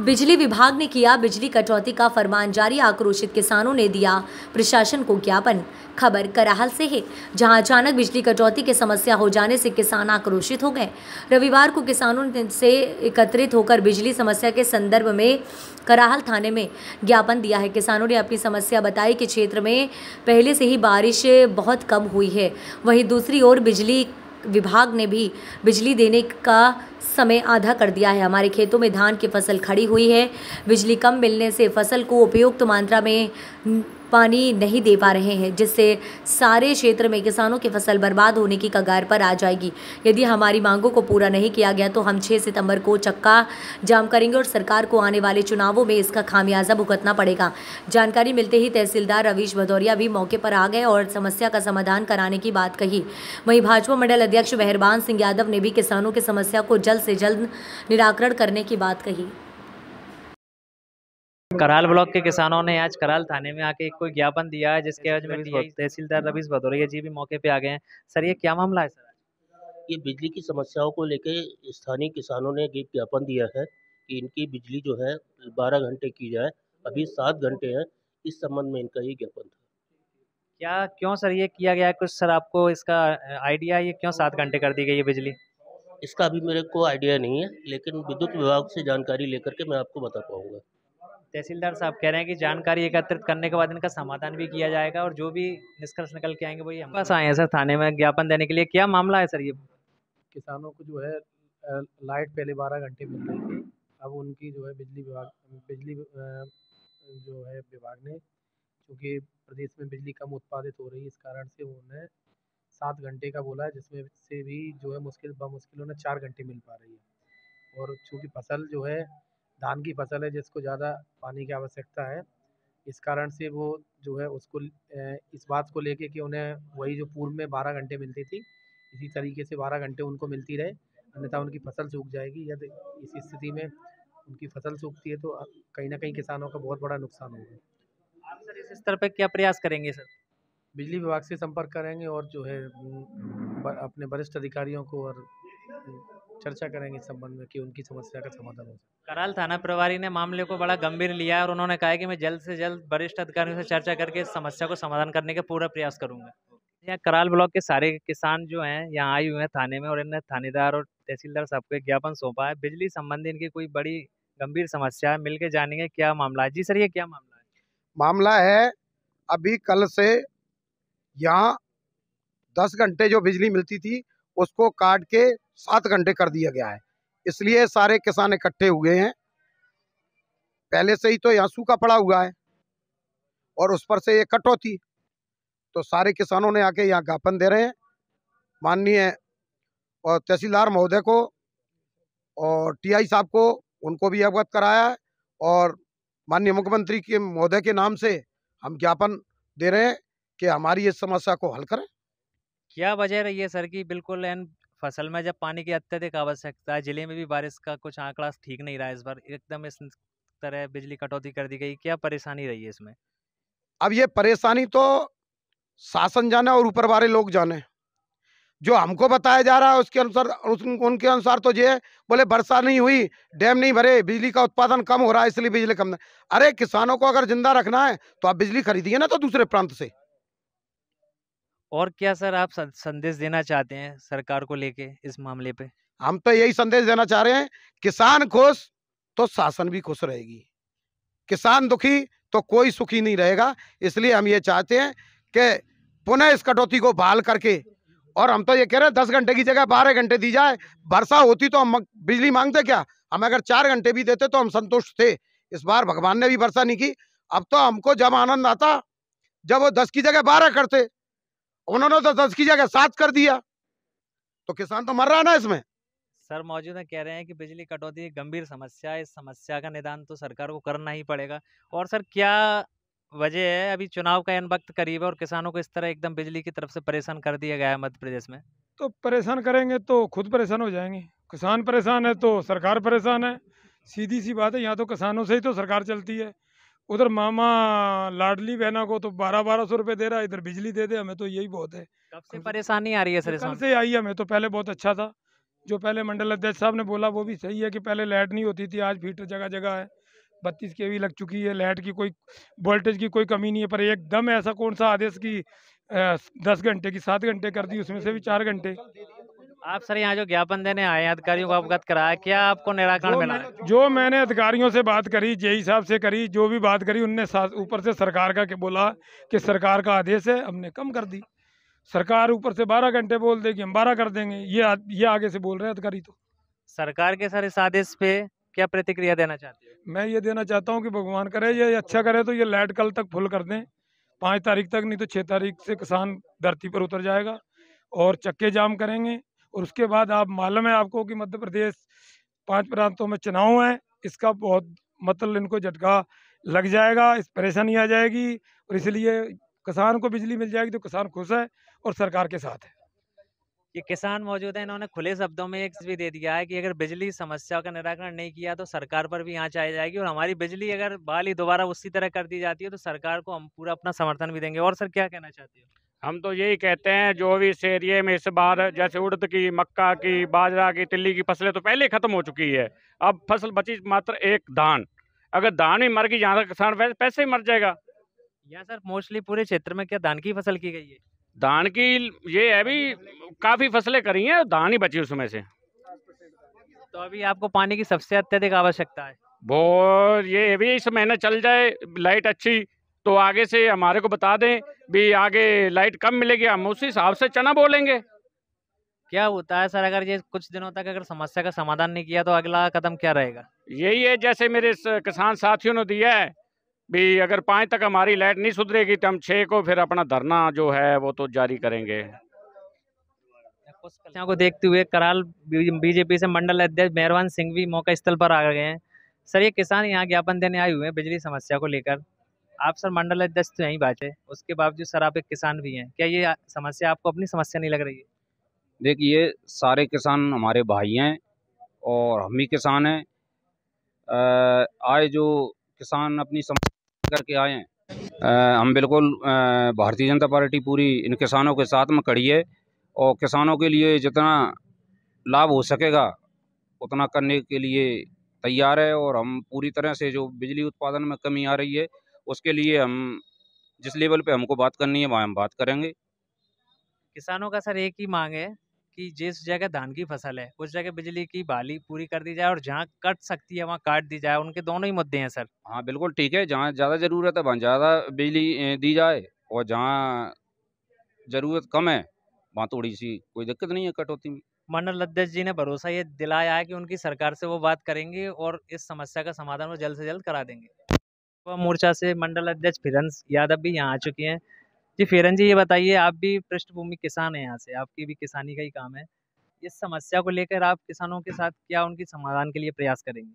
बिजली विभाग ने किया बिजली कटौती का फरमान जारी, आक्रोशित किसानों ने दिया प्रशासन को ज्ञापन। खबर कराहल से है, जहां अचानक बिजली कटौती की समस्या हो जाने से किसान आक्रोशित हो गए। रविवार को किसानों से एकत्रित होकर बिजली समस्या के संदर्भ में कराहल थाने में ज्ञापन दिया है। किसानों ने अपनी समस्या बताई कि क्षेत्र में पहले से ही बारिश बहुत कम हुई है, वहीं दूसरी ओर बिजली विभाग ने भी बिजली देने का समय आधा कर दिया है। हमारे खेतों में धान की फसल खड़ी हुई है, बिजली कम मिलने से फसल को उपयुक्त मात्रा में पानी नहीं दे पा रहे हैं, जिससे सारे क्षेत्र में किसानों की फसल बर्बाद होने की कगार पर आ जाएगी। यदि हमारी मांगों को पूरा नहीं किया गया तो हम 6 सितंबर को चक्का जाम करेंगे और सरकार को आने वाले चुनावों में इसका खामियाजा भुगतना पड़ेगा। जानकारी मिलते ही तहसीलदार रवीश भदौरिया भी मौके पर आ गए और समस्या का समाधान कराने की बात कही। वहीं भाजपा मंडल अध्यक्ष मेहरबान सिंह यादव ने भी किसानों की समस्या को जल्द से जल्द निराकरण करने की बात कही। कराल ब्लॉक के किसानों ने आज कराल थाने में आके कोई ज्ञापन दिया है, जिसके आज में तहसीलदार रवीश भदौरिया जी भी मौके पे आ गए हैं। सर, ये क्या मामला है? सर, ये बिजली की समस्याओं को लेके स्थानीय किसानों ने ज्ञापन दिया है कि इनकी बिजली जो है 12 घंटे की जाए, अभी 7 घंटे है। इस संबंध में इनका ये ज्ञापन था। क्या क्यों सर ये किया गया कुछ? सर, आपको इसका आइडिया, ये क्यों 7 घंटे कर दी गई है बिजली? इसका अभी मेरे को आइडिया नहीं है, लेकिन विद्युत विभाग से जानकारी लेकर के मैं आपको बता पाऊंगा। तहसीलदार साहब कह रहे हैं कि जानकारी एकत्रित करने के बाद इनका समाधान भी किया जाएगा और जो भी निष्कर्ष निकल के आएंगे वही हम पास आए हैं। सर, थाने में ज्ञापन देने के लिए क्या मामला है? सर, ये किसानों को जो है लाइट पहले 12 घंटे मिल रही थी, अब उनकी जो है बिजली जो है विभाग ने, क्योंकि प्रदेश में बिजली कम उत्पादित हो रही है, इस कारण से उन्हें 7 घंटे का बोला है, जिसमें से भी जो है मुश्किल उन्हें 4 घंटे मिल पा रही है। और चूँकि फसल जो है धान की फसल है, जिसको ज़्यादा पानी की आवश्यकता है, इस कारण से वो जो है उसको इस बात को लेके कि उन्हें वही जो पूर्व में 12 घंटे मिलती थी, इसी तरीके से 12 घंटे उनको मिलती रहे, अन्यथा उनकी फसल सूख जाएगी। यदि इस स्थिति में उनकी फसल सूखती है तो कहीं ना कहीं किसानों का बहुत बड़ा नुकसान होगा। आप सर इस स्तर पर क्या प्रयास करेंगे? सर, बिजली विभाग से संपर्क करेंगे और जो है अपने वरिष्ठ अधिकारियों को और चर्चा करेंगे इस संबंध में कि उनकी समस्या का समाधान हो। कराल थाना प्रभारी ने मामले को बड़ा गंभीर लिया और उन्होंने कहा कि मैं जल्द से जल्द वरिष्ठ अधिकारियों से चर्चा करके इस समस्या को समाधान करने का पूरा प्रयास करूंगा। यहाँ कराल ब्लॉक के सारे किसान जो हैं यहाँ आए हुए हैं थाने में और इन्हें थानेदार और तहसीलदार साहब को ज्ञापन सौंपा है। बिजली संबंधी इनकी कोई बड़ी गंभीर समस्या है, मिलकर जानेंगे क्या मामला है। जी सर, ये क्या मामला है? मामला है अभी कल से यहाँ 10 घंटे जो बिजली मिलती थी उसको काट के 7 घंटे कर दिया गया है, इसलिए सारे किसान इकट्ठे हुए हैं। पहले से ही तो यहाँ सूखा पड़ा हुआ है और उस पर से ये कटौती, तो सारे किसानों ने आके यहाँ ज्ञापन दे रहे हैं माननीय और तहसीलदार महोदय को और टीआई साहब को, उनको भी अवगत कराया है और माननीय मुख्यमंत्री के महोदय के नाम से हम ज्ञापन दे रहे हैं कि हमारी इस समस्या को हल करें। क्या वजह रही है सर कि बिल्कुल इन फसल में जब पानी की अत्यधिक आवश्यकता है, जिले में भी बारिश का कुछ आंकड़ा ठीक नहीं रहा इस बार, एकदम इस तरह बिजली कटौती कर दी गई, क्या परेशानी रही है इसमें? अब ये परेशानी तो शासन जाने और ऊपर वाले लोग जाने। जो हमको बताया जा रहा है उसके अनुसार उनके अनुसार तो ये बोले वर्षा नहीं हुई, डैम नहीं भरे, बिजली का उत्पादन कम हो रहा है, इसलिए बिजली कम। अरे किसानों को अगर जिंदा रखना है तो आप बिजली खरीदिए ना तो दूसरे प्रांत से। और क्या सर आप संदेश देना चाहते हैं सरकार को लेके इस मामले पे? हम तो यही संदेश देना चाह रहे हैं, किसान खुश तो शासन भी खुश रहेगी, किसान दुखी तो कोई सुखी नहीं रहेगा। इसलिए हम ये चाहते हैं कि पुनः इस कटौती को बहाल करके, और हम तो ये कह रहे हैं 10 घंटे की जगह 12 घंटे दी जाए। वर्षा होती तो हम बिजली मांगते क्या? हम अगर 4 घंटे भी देते तो हम संतुष्ट थे। इस बार भगवान ने भी वर्षा नहीं की। अब तो हमको जब आनंद आता जब वो 10 की जगह 12 करते, उन्होंने तो 10 की जगह 7 कर दिया, तो किसान तो मर रहा है ना इसमें। सर मौजूदा कह रहे हैं कि बिजली कटौती गंभीर समस्या है, इस समस्या का निदान तो सरकार को करना ही पड़ेगा। और सर क्या वजह है अभी चुनाव का एन वक्त करीब है और किसानों को इस तरह एकदम बिजली की तरफ से परेशान कर दिया गया है मध्य प्रदेश में? तो परेशान करेंगे तो खुद परेशान हो जाएंगे। किसान परेशान है तो सरकार परेशान है, सीधी सी बात है। यहाँ तो किसानों से ही तो सरकार चलती है। उधर मामा लाडली बहना को तो 1200 रुपए दे रहा है, इधर बिजली दे दे, हमें तो यही बहुत है। कब से परेशानी आ रही है सर? कल से आई है, हमें तो पहले बहुत अच्छा था। जो पहले मंडल अध्यक्ष साहब ने बोला वो भी सही है कि पहले लाइट नहीं होती थी, आज फीटर जगह जगह है, 32 kV लग चुकी है, लाइट की कोई वोल्टेज की कोई कमी नहीं है। पर एकदम ऐसा कौन सा आदेश की 10 घंटे की 7 घंटे कर दी, उसमें से भी 4 घंटे। आप सर यहाँ जो ज्ञापन देने आए हैं, अधिकारियों को अवगत कराया, क्या आपको निराकरण मिला? जो मैंने अधिकारियों से बात करी, जेई साहब से करी, जो भी बात करी, उनने ऊपर से सरकार का बोला कि सरकार का आदेश है, हमने कम कर दी। सरकार ऊपर से 12 घंटे बोल देगी, हम 12 कर देंगे, ये आगे से बोल रहे हैं अधिकारी। तो सरकार के सर इस आदेश पे क्या प्रतिक्रिया देना चाहते हैं? मैं ये देना चाहता हूँ कि भगवान करे ये अच्छा करे तो ये लाइट कल तक फुल कर दें, 5 तारीख तक, नहीं तो 6 तारीख से किसान धरती पर उतर जाएगा और चक्के जाम करेंगे। और उसके बाद आप मालूम है आपको कि मध्य प्रदेश 5 प्रांतों में चुनाव है, इसका बहुत मतलब इनको झटका लग जाएगा, इस परेशानी आ जाएगी, और इसलिए किसान को बिजली मिल जाएगी तो किसान खुश है और सरकार के साथ है। ये किसान मौजूद है, इन्होंने खुले शब्दों में एक भी दे दिया है कि अगर बिजली समस्या का निराकरण नहीं किया तो सरकार पर भी आंच आ जाएगी, और हमारी बिजली अगर बहाली दोबारा उसी तरह कर दी जाती है तो सरकार को हम पूरा अपना समर्थन भी देंगे। और सर क्या कहना चाहते हो? हम तो यही कहते हैं जो भी इस एरिया में इस बार जैसे उड़द की, मक्का की, बाजरा की, तिल्ली की फसलें तो पहले खत्म हो चुकी है, अब फसल बची मात्र एक धान, अगर धान ही मर गई यहाँ तक किसान पैसे ही मर जाएगा। यहाँ सर मोस्टली पूरे क्षेत्र में क्या धान की फसल की गई है? धान की ये है भी काफी फसलें करी हैं, धान ही बची उसमें से। तो अभी आपको पानी की सबसे अत्यधिक आवश्यकता है, वो ये भी इस महीने चल जाए लाइट अच्छी तो आगे से हमारे को बता दें भी आगे लाइट कम मिलेगी, हम उसी हिसाब से चना बोलेंगे। क्या होता है सर अगर ये कुछ दिनों तक अगर समस्या का समाधान नहीं किया तो अगला कदम क्या रहेगा? यही है जैसे मेरे किसान साथियों ने दिया है भी अगर 5 तक हमारी लाइट नहीं सुधरेगी तो हम 6 को फिर अपना धरना जो है वो तो जारी करेंगे। समस्या को देखते हुए कराल बीजेपी से मंडल अध्यक्ष मेहरबान सिंह भी मौका स्थल पर आ गए हैं। सर ये किसान यहाँ ज्ञापन देने आए हुए हैं बिजली समस्या को लेकर, आप सर मंडल अध्यक्ष तो यही बात है, उसके बावजूद सर आप एक किसान भी हैं, क्या ये समस्या आपको अपनी समस्या नहीं लग रही है? देखिए सारे किसान हमारे भाई हैं और हम ही किसान हैं, आए जो किसान अपनी समस्या करके आए हैं, हम बिल्कुल भारतीय जनता पार्टी पूरी इन किसानों के साथ में खड़ी है और किसानों के लिए जितना लाभ हो सकेगा उतना करने के लिए तैयार है। और हम पूरी तरह से जो बिजली उत्पादन में कमी आ रही है उसके लिए हम जिस लेवल पे हमको बात करनी है वहाँ हम बात करेंगे। किसानों का सर एक ही मांग है कि जिस जगह धान की फसल है उस जगह बिजली की बहाली पूरी कर दी जाए और जहाँ कट सकती है वहाँ काट दी जाए, उनके दोनों ही मुद्दे हैं सर। हाँ बिल्कुल ठीक है, जहाँ ज़्यादा ज़रूरत है वहाँ ज़्यादा बिजली दी जाए और जहाँ ज़रूरत कम है वहाँ थोड़ी सी कोई दिक्कत नहीं है कट होती में। मंडल अध्यक्ष जी ने भरोसा ये दिलाया है कि उनकी सरकार से वो बात करेंगे और इस समस्या का समाधान वो जल्द से जल्द करा देंगे। युवा मोर्चा से मंडल अध्यक्ष फिरंस यादव भी यहाँ आ चुके हैं। जी फिरंस जी ये बताइए, आप भी पृष्ठभूमि किसान हैं, यहाँ से आपकी भी किसानी का ही काम है, इस समस्या को लेकर आप किसानों के साथ क्या उनकी समाधान के लिए प्रयास करेंगे?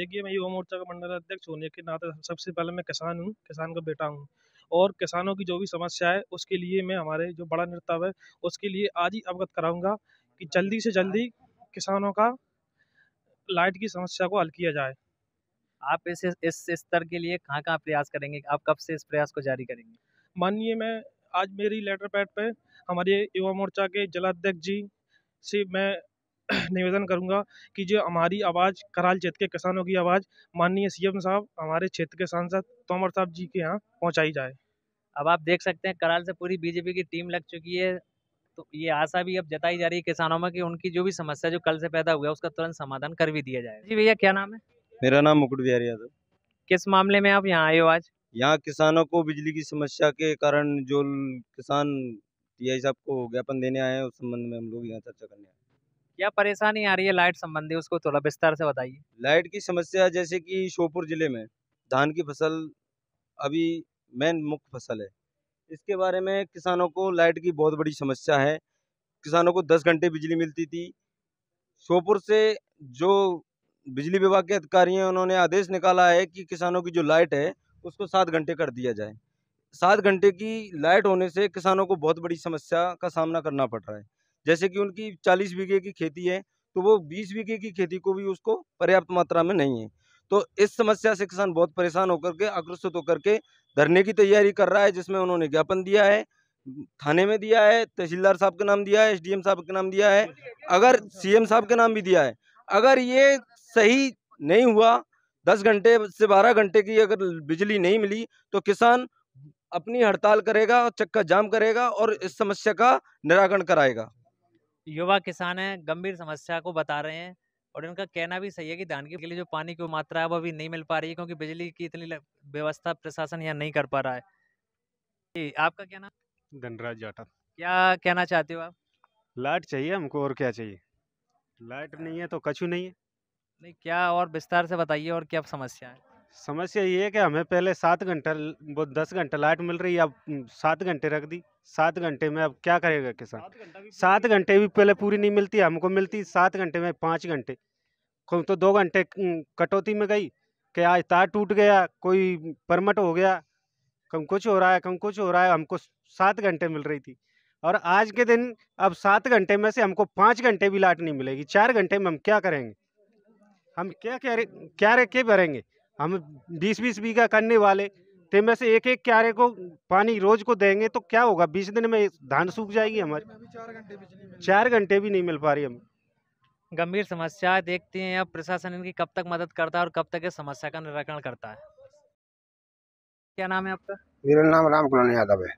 देखिए मैं युवा मोर्चा का मंडल अध्यक्ष होने के नाते सबसे पहले मैं किसान हूँ, किसान का बेटा हूँ, और किसानों की जो भी समस्या है उसके लिए मैं हमारे जो बड़ा नेतृत्व है उसके लिए आज ही अवगत कराऊँगा कि जल्दी से जल्दी किसानों का लाइट की समस्या को हल किया जाए। आप इस स्तर के लिए कहाँ प्रयास करेंगे, आप कब से इस प्रयास को जारी करेंगे? मानिए मैं आज मेरी लेटर पैड पे हमारे युवा मोर्चा के जिलाध्यक्ष जी से मैं निवेदन करूंगा कि जो हमारी आवाज़ कराल क्षेत्र के किसानों की आवाज़ माननीय सीएम साहब हमारे क्षेत्र के सांसद तोमर साहब जी के यहाँ पहुँचाई जाए। अब आप देख सकते हैं कराल से पूरी बीजेपी की टीम लग चुकी है, तो ये आशा भी अब जताई जा रही है किसानों में कि उनकी जो भी समस्या जो कल से पैदा हुआ है उसका तुरंत समाधान कर भी दिया जाए। जी भैया क्या नाम है? मेरा नाम मुकुट बिहारी यादव। किस मामले में आप यहाँ आए हो आज? यहाँ किसानों को बिजली की समस्या के कारण जो किसान टीआई साहब को ज्ञापन देने आए हैं उस संबंध में हम लोग यहाँ चर्चा करने आए हैं। क्या परेशानी आ रही है लाइट संबंधी, उसको थोड़ा विस्तार से बताइए। लाइट की समस्या जैसे कि श्योपुर जिले में धान की फसल अभी मेन मुख्य फसल है, इसके बारे में किसानों को लाइट की बहुत बड़ी समस्या है। किसानों को 10 घंटे बिजली मिलती थी, श्योपुर से जो बिजली विभाग के अधिकारी हैं उन्होंने आदेश निकाला है कि किसानों की जो लाइट है उसको 7 घंटे कर दिया जाए। 7 घंटे की लाइट होने से किसानों को बहुत बड़ी समस्या का सामना करना पड़ रहा है। जैसे कि उनकी 40 बीघे की खेती है तो वो 20 बीघे की खेती को भी उसको पर्याप्त मात्रा में नहीं है, तो इस समस्या से किसान बहुत परेशान होकर के आक्रोशित होकर के धरने की तैयारी कर रहा है, जिसमें उन्होंने ज्ञापन दिया है। थाने में दिया है, तहसीलदार साहब का नाम दिया है, एसडीएम साहब का नाम दिया है, अगर सीएम साहब का नाम भी दिया है। अगर ये सही नहीं हुआ, 10 घंटे से 12 घंटे की अगर बिजली नहीं मिली तो किसान अपनी हड़ताल करेगा और चक्का जाम करेगा और इस समस्या का निराकरण कराएगा। युवा किसान हैं, गंभीर समस्या को बता रहे हैं और इनका कहना भी सही है कि धान के लिए जो पानी की मात्रा है वो अभी नहीं मिल पा रही है क्योंकि बिजली की इतनी व्यवस्था प्रशासन यहाँ नहीं कर पा रहा है। आपका क्या नाम? धनराज जाठक। क्या कहना चाहते हो आप? लाइट चाहिए हमको, और क्या चाहिए, लाइट नहीं है तो कछु नहीं है। नहीं, क्या और विस्तार से बताइए और क्या समस्या है? समस्या ये है कि हमें पहले 7 घंटा वो 10 घंटा लाइट मिल रही है, अब 7 घंटे रख दी। 7 घंटे में अब क्या करेगा किसान? 7 घंटे भी पहले पूरी नहीं मिलती, हमको मिलती 7 घंटे में 5 घंटे, तो 2 घंटे कटौती में गई कि आज तार टूट गया, कोई परमट हो गया, कम कुछ हो रहा है, कम कुछ हो रहा है। हमको 7 घंटे मिल रही थी और आज के दिन अब 7 घंटे में से हमको 5 घंटे भी लाइट नहीं मिलेगी। 4 घंटे में हम क्या करेंगे? हम क्या भरेंगे? हम 20-20 बीघा करने वाले ते में से एक एक क्यारे को पानी रोज को देंगे तो क्या होगा? 20 दिन में धान सूख जाएगी हमारी। 4 घंटे भी नहीं मिल पा रही हम। गंभीर समस्या देखते हैं, अब प्रशासन इनकी कब तक मदद करता है और कब तक इस समस्या का निराकरण करता है। क्या नाम है आपका? मेरा नाम राम कुदव यादव है।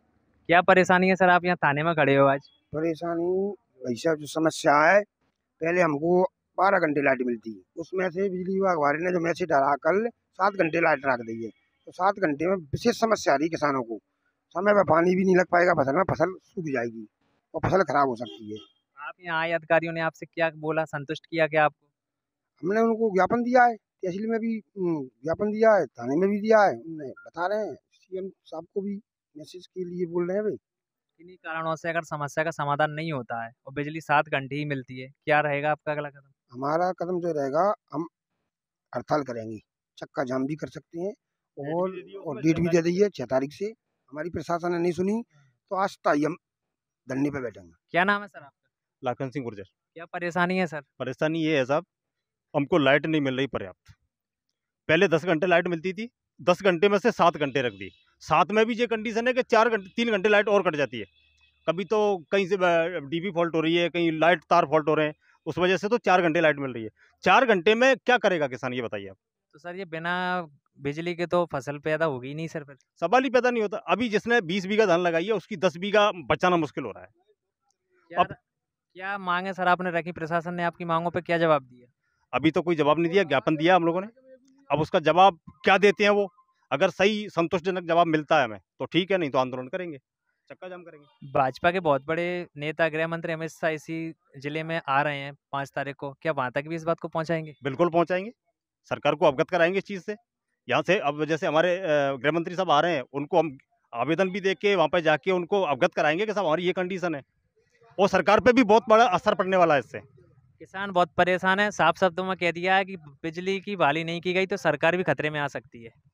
क्या परेशानी है सर, आप यहाँ थाने में खड़े हो आज? परेशानी ऐसा जो समस्या है, पहले हमको 12 घंटे लाइट मिलती है, उसमें से बिजली विभाग वाले ने जो मैसेज डाला कल 7 घंटे लाइट रख दी है, तो 7 घंटे में विशेष समस्या आ रही है किसानों को। समय पर पानी भी नहीं लग पाएगा फसल में, फसल सूख जाएगी और फसल खराब हो सकती है। आप यहाँ आए, अधिकारियों ने आपसे क्या बोला, संतुष्ट किया क्या आपको? हमने उनको ज्ञापन दिया है, तहसील में भी ज्ञापन दिया है, थाने में भी दिया है, उन्हें बता रहे हैं, सीएम साहब को भी मैसेज के लिए बोल रहे हैं। भाई किन्हीं कारणों से अगर समस्या का समाधान नहीं होता है और बिजली 7 घंटे ही मिलती है, क्या रहेगा आपका अगला कदम? हमारा कदम जो रहेगा, हम हड़ताल करेंगे, चक्का जाम भी कर सकते हैं और डेट भी दे दी है 6 तारीख से। हमारी प्रशासन ने नहीं सुनी तो आज तक हम धरने पे बैठेंगे। क्या नाम है सर आपका? लाखन सिंह। क्या परेशानी है सर? परेशानी ये है साहब, हमको लाइट नहीं मिल रही पर्याप्त। पहले 10 घंटे लाइट मिलती थी, 10 घंटे में से 7 घंटे रख दी। साथ में भी ये कंडीशन है कि 3 घंटे लाइट और कट जाती है, कभी तो कहीं से डीबी फॉल्ट हो रही है, कहीं लाइट तार फॉल्ट हो रहे हैं, उस वजह से तो 4 घंटे लाइट मिल रही है। 4 घंटे में क्या करेगा किसान, ये बताइए आप। तो सर ये बिना बिजली के तो फसल पैदा होगी नहीं सर, फिर सवाल ही पैदा नहीं होता। अभी जिसने 20 बीघा धान लगाई है उसकी 10 बीघा बचाना मुश्किल हो रहा है। क्या मांगे सर आपने रखी, प्रशासन ने आपकी मांगों पर क्या जवाब दिया? अभी तो कोई जवाब नहीं दिया, ज्ञापन दिया हम लोगों ने, अब उसका जवाब क्या देते हैं वो, अगर सही संतोषजनक जवाब मिलता है हमें तो ठीक है, नहीं तो आंदोलन करेंगे, चक्का जाम करेंगे। भाजपा के बहुत बड़े नेता गृह मंत्री अमित शाह इसी जिले में आ रहे हैं 5 तारीख को, क्या वहाँ तक भी इस बात को पहुँचाएंगे? बिल्कुल पहुँचाएंगे, सरकार को अवगत कराएंगे इस चीज़ से। यहाँ से अब जैसे हमारे गृह मंत्री साहब आ रहे हैं, उनको हम आवेदन भी दे के वहाँ पर जाके उनको अवगत कराएंगे कि साहब हमारी ये कंडीशन है, और सरकार पर भी बहुत बड़ा असर पड़ने वाला है इससे। किसान बहुत परेशान है, साफ शब्दों में कह दिया है कि बिजली की बहाली नहीं की गई तो सरकार भी खतरे में आ सकती है।